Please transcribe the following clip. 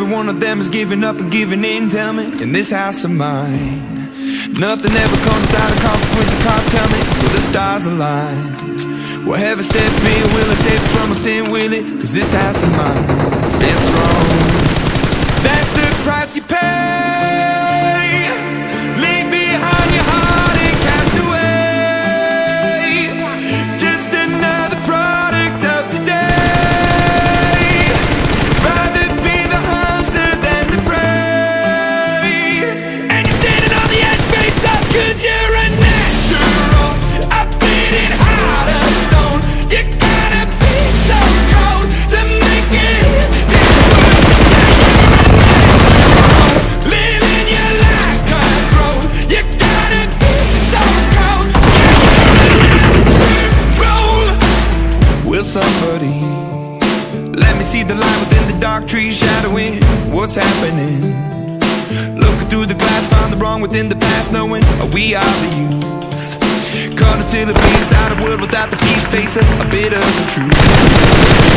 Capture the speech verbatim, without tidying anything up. every one of them is giving up and giving in. Tell me, in this house of mine, nothing ever comes without a consequence of cost. Tell me, will the stars align? Will heaven step in? Will it save us from a sin? Will it? Cause this house of mine stands strong. That's the price you pay. Leave behind your heart and cast away. Just another product of today. Rather be the hunter than the prey. And you're standing on the edge, face up, cause you're a natural. I'm bleeding hard of stone. You gotta be so cold to make it. Somebody, let me see the light within the dark trees shadowing what's happening. Looking through the glass, find the wrong within the past, knowing we are the youth. Caught until it bleeds out of wood without the peace, face a, a bit of the truth.